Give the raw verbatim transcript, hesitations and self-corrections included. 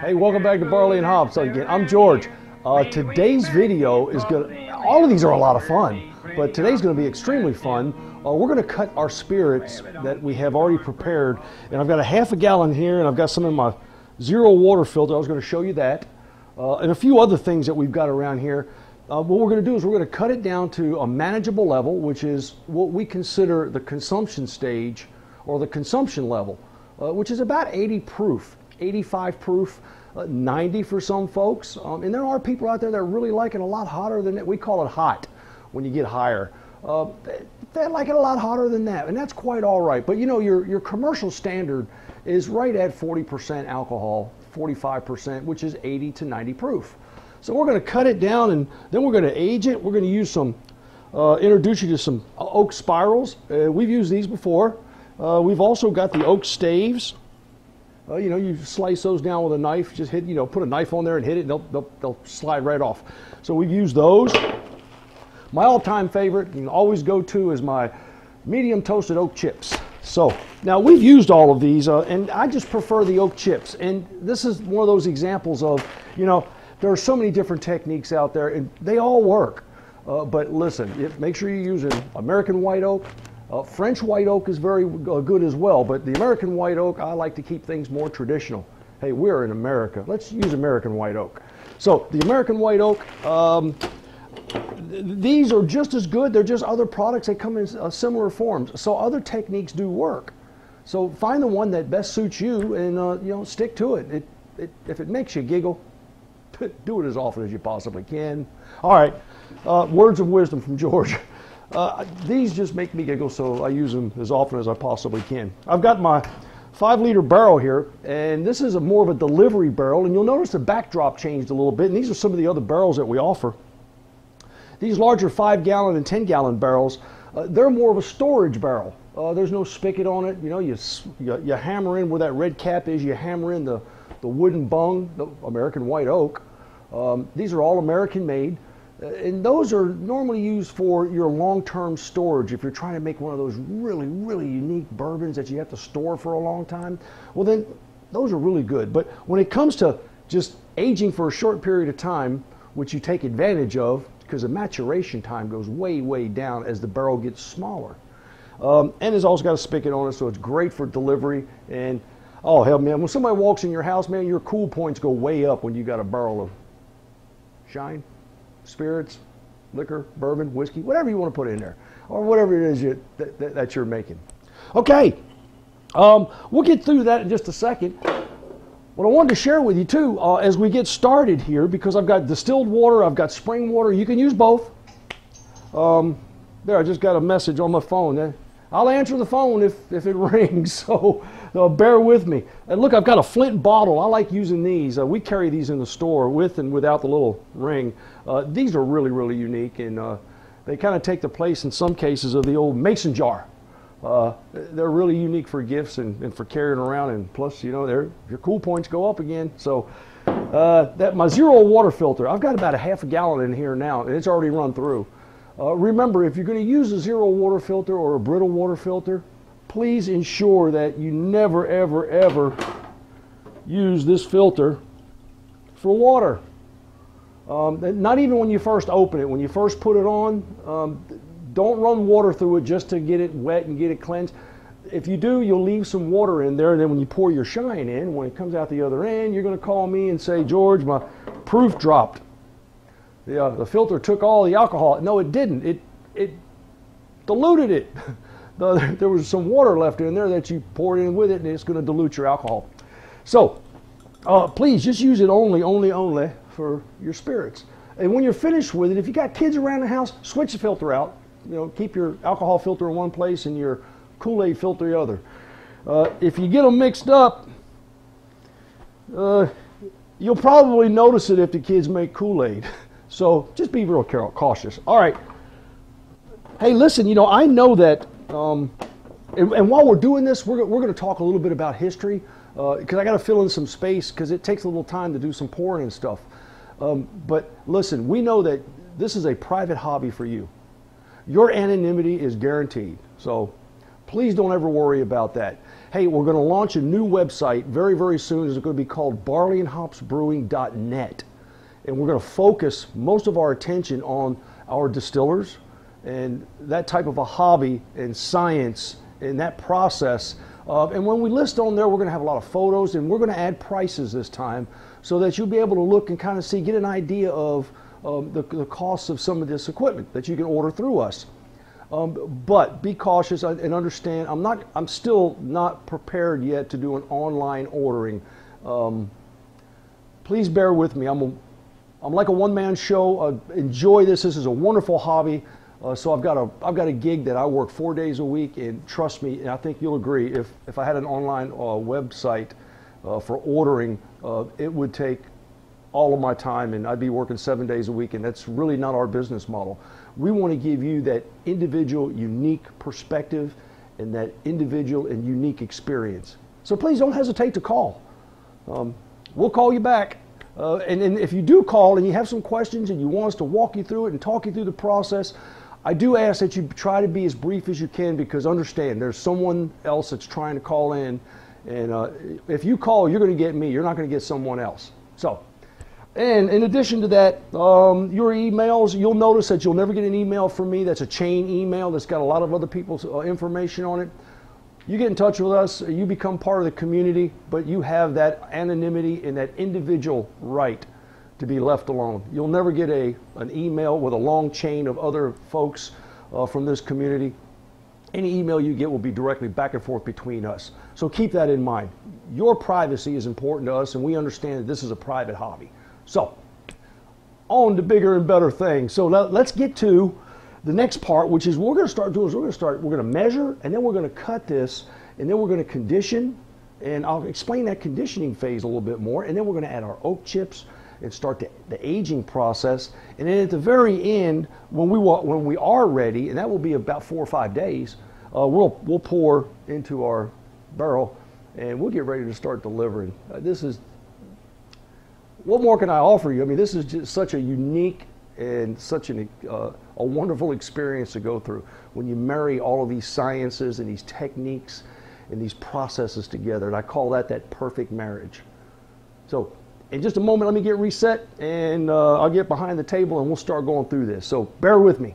Hey, welcome back to Barley and Hops again. I'm George. Uh, today's video is gonna, all of these are a lot of fun, but today's gonna be extremely fun. Uh, we're gonna cut our spirits that we have already prepared, and I've got a half a gallon here, and I've got some in my zero water filter. I was gonna show you that, uh, and a few other things that we've got around here. Uh, what we're going to do is we're going to cut it down to a manageable level, which is what we consider the consumption stage or the consumption level, uh, which is about eighty proof, eighty-five proof, uh, ninety for some folks. Um, and there are people out there that really like it a lot hotter than that. We call it hot when you get higher. Uh, they, they like it a lot hotter than that, and that's quite all right. But, you know, your, your commercial standard is right at forty percent alcohol, forty-five percent, which is eighty to ninety proof. So we're going to cut it down, and then we're going to age it. We're going to use some, uh, introduce you to some oak spirals. Uh, we've used these before. Uh, we've also got the oak staves. Uh, you know, you slice those down with a knife. Just hit, you know, put a knife on there and hit it, and they'll, they'll, they'll slide right off. So we've used those. My all-time favorite and always go-to is my medium toasted oak chips. So now we've used all of these, uh, and I just prefer the oak chips. And this is one of those examples of, you know, there are so many different techniques out there, and they all work. Uh, but listen, if, make sure you're using American white oak. Uh, French white oak is very uh, good as well, but the American white oak, I like to keep things more traditional. Hey, we're in America. Let's use American white oak. So the American white oak, um, th these are just as good. They're just other products. They come in uh, similar forms. So other techniques do work. So find the one that best suits you, and uh, you know, stick to it. It, it. If it makes you giggle, do it as often as you possibly can. All right, uh, words of wisdom from George. Uh, these just make me giggle, so I use them as often as I possibly can. I've got my five liter barrel here, and this is a more of a delivery barrel, and you'll notice the backdrop changed a little bit, and these are some of the other barrels that we offer. These larger five gallon and ten gallon barrels, uh, they're more of a storage barrel. Uh, there's no spigot on it. You know, you, you, you hammer in where that red cap is, you hammer in the the wooden bung, the American white oak. Um, these are all American made, and those are normally used for your long-term storage. If you're trying to make one of those really, really unique bourbons that you have to store for a long time, well then, those are really good. But when it comes to just aging for a short period of time, which you take advantage of, because the maturation time goes way, way down as the barrel gets smaller. Um, and it's also got a spigot on it, so it's great for delivery. And oh, hell, man, when somebody walks in your house, man, your cool points go way up when you got a barrel of shine, spirits, liquor, bourbon, whiskey, whatever you want to put in there, or whatever it is you, that, that, that you're making. Okay, um, we'll get through that in just a second. What I wanted to share with you, too, uh, as we get started here, because I've got distilled water, I've got spring water, you can use both. Um, there, I just got a message on my phone. That, I'll answer the phone if, if it rings, so uh, bear with me. And look, I've got a Flint bottle. I like using these. Uh, we carry these in the store with and without the little ring. Uh, these are really, really unique, and uh, they kind of take the place in some cases of the old mason jar. Uh, they're really unique for gifts and, and for carrying around, and plus, you know, they're, your cool points go up again. So uh, that my zero water filter, I've got about a half a gallon in here now, and it's already run through. Uh, remember, if you're going to use a zero water filter or a brittle water filter, please ensure that you never, ever, ever use this filter for water. Um, not even when you first open it. When you first put it on, um, don't run water through it just to get it wet and get it cleansed. If you do, you'll leave some water in there, and then when you pour your shine in, when it comes out the other end, you're going to call me and say, George, my proof dropped. The, uh, the filter took all the alcohol. No, it didn't. It, it diluted it. the, there was some water left in there that you poured in with it, and it's going to dilute your alcohol. So uh, please just use it only, only, only for your spirits. And when you're finished with it, if you got kids around the house, switch the filter out. You know, keep your alcohol filter in one place and your Kool-Aid filter the other. Uh, if you get them mixed up, uh, you'll probably notice it if the kids make Kool-Aid. So just be real cautious. All right. Hey, listen, you know, I know that, um, and, and while we're doing this, we're, we're going to talk a little bit about history, because uh, I got to fill in some space, because it takes a little time to do some pouring and stuff. Um, but listen, we know that this is a private hobby for you. Your anonymity is guaranteed. So Please don't ever worry about that. Hey, we're going to launch a new website very, very soon. It's going to be called Barley and Hops Brewing dot net. And we're going to focus most of our attention on our distillers and that type of a hobby and science and that process. Uh, and when we list on there, we're going to have a lot of photos, and we're going to add prices this time so that you'll be able to look and kind of see, get an idea of um, the, the costs of some of this equipment that you can order through us. Um, but be cautious and understand, I'm not, I'm still not prepared yet to do an online ordering. Um, please bear with me. I'm, a, I'm like a one-man show. Uh, enjoy this. This is a wonderful hobby. Uh, so I've got a, I've got a gig that I work four days a week, and trust me, and I think you'll agree, if, if I had an online uh, website uh, for ordering, uh, it would take all of my time, and I'd be working seven days a week, and that's really not our business model. We want to give you that individual, unique perspective and that individual and unique experience. So please don't hesitate to call. Um, we'll call you back. Uh, and, and if you do call and you have some questions and you want us to walk you through it and talk you through the process, I do ask that you try to be as brief as you can, because understand there's someone else that's trying to call in, and uh, if you call, you're going to get me. You're not going to get someone else. So, and in addition to that, um, your emails, you'll notice that you'll never get an email from me that's a chain email that's got a lot of other people's uh, information on it. You get in touch with us, you become part of the community, but you have that anonymity and that individual right to be left alone. You'll never get a, an email with a long chain of other folks uh, from this community. Any email you get will be directly back and forth between us. So keep that in mind. Your privacy is important to us, and we understand that this is a private hobby. So, on to bigger and better things. So let, let's get to the next part, which is what we're going to start doing is we're going to start, we're going to measure, and then we're going to cut this, and then we're going to condition, and I'll explain that conditioning phase a little bit more, and then we're going to add our oak chips and start the, the aging process. And then at the very end, when we when we are ready, and that will be about four or five days, uh, we'll we'll pour into our barrel, and we'll get ready to start delivering. Uh, this is, what more can I offer you? I mean, this is just such a unique and such an, uh, a wonderful experience to go through when you marry all of these sciences and these techniques and these processes together. And I call that that perfect marriage. So, in just a moment, let me get reset, and uh, I'll get behind the table, and we'll start going through this. So bear with me.